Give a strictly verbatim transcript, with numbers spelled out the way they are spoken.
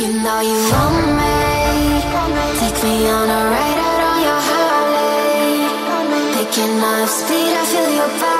You know you want me. Take me on a ride out on your highway. Picking up speed, I feel your body.